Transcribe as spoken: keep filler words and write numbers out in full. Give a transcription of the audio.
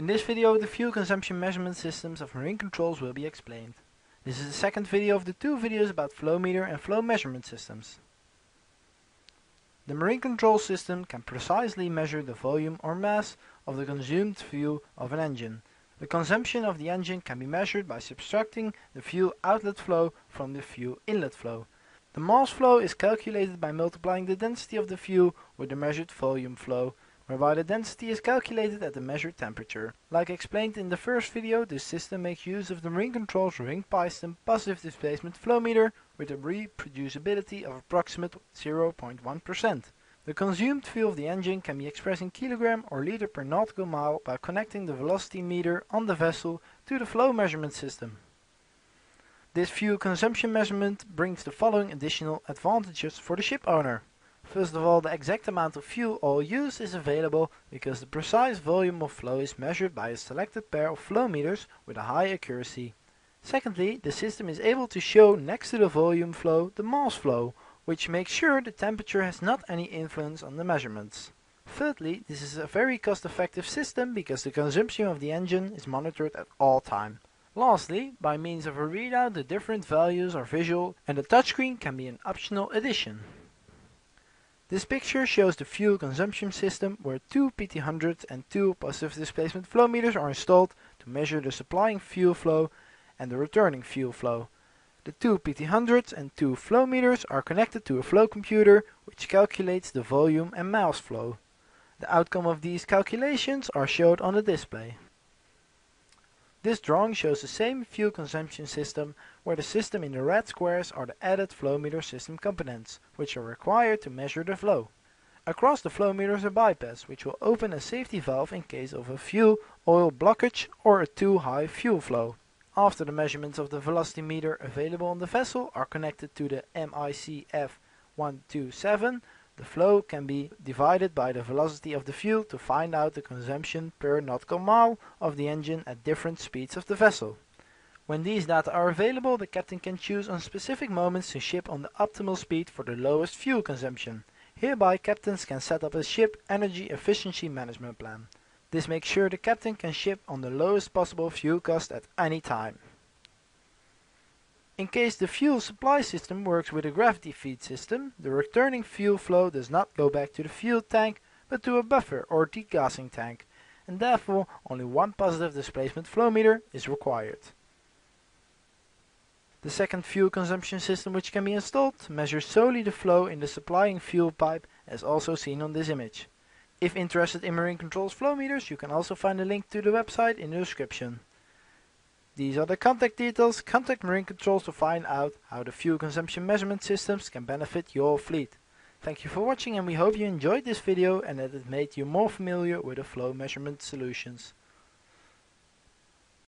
In this video, the fuel consumption measurement systems of Mar-In Controls will be explained. This is the second video of the two videos about flow meter and flow measurement systems. The Mar-In Controls system can precisely measure the volume or mass of the consumed fuel of an engine. The consumption of the engine can be measured by subtracting the fuel outlet flow from the fuel inlet flow. The mass flow is calculated by multiplying the density of the fuel with the measured volume flow, whereby the density is calculated at the measured temperature. Like explained in the first video, this system makes use of the Mar-In Controls ring piston passive displacement flow meter with a reproducibility of approximate zero point one percent. The consumed fuel of the engine can be expressed in kilogram or liter per nautical mile by connecting the velocity meter on the vessel to the flow measurement system. This fuel consumption measurement brings the following additional advantages for the ship owner. First of all, the exact amount of fuel oil used is available because the precise volume of flow is measured by a selected pair of flow meters with a high accuracy. Secondly, the system is able to show next to the volume flow the mass flow, which makes sure the temperature has not any influence on the measurements. Thirdly, this is a very cost-effective system because the consumption of the engine is monitored at all times. Lastly, by means of a readout, the different values are visual and the touchscreen can be an optional addition. This picture shows the fuel consumption system where two P T one hundred and two passive displacement flow meters are installed to measure the supplying fuel flow and the returning fuel flow. The two P T one hundreds and two flow meters are connected to a flow computer which calculates the volume and mass flow. The outcome of these calculations are showed on the display. This drawing shows the same fuel consumption system, where the system in the red squares are the added flow meter system components, which are required to measure the flow. Across the flow meter is a bypass, which will open a safety valve in case of a fuel oil blockage or a too high fuel flow. After the measurements of the velocity meter available on the vessel are connected to the M I C F one two seven, the flow can be divided by the velocity of the fuel to find out the consumption per nautical mile of the engine at different speeds of the vessel. When these data are available, the captain can choose on specific moments to ship on the optimal speed for the lowest fuel consumption. Hereby, captains can set up a ship energy efficiency management plan. This makes sure the captain can ship on the lowest possible fuel cost at any time. In case the fuel supply system works with a gravity feed system, the returning fuel flow does not go back to the fuel tank, but to a buffer or degassing tank, and therefore only one positive displacement flow meter is required. The second fuel consumption system which can be installed measures solely the flow in the supplying fuel pipe, as also seen on this image. If interested in Mar-In Controls flow meters, you can also find a link to the website in the description. These are the contact details. Contact Mar-In Controls to find out how the fuel consumption measurement systems can benefit your fleet. Thank you for watching, and we hope you enjoyed this video and that it made you more familiar with the flow measurement solutions.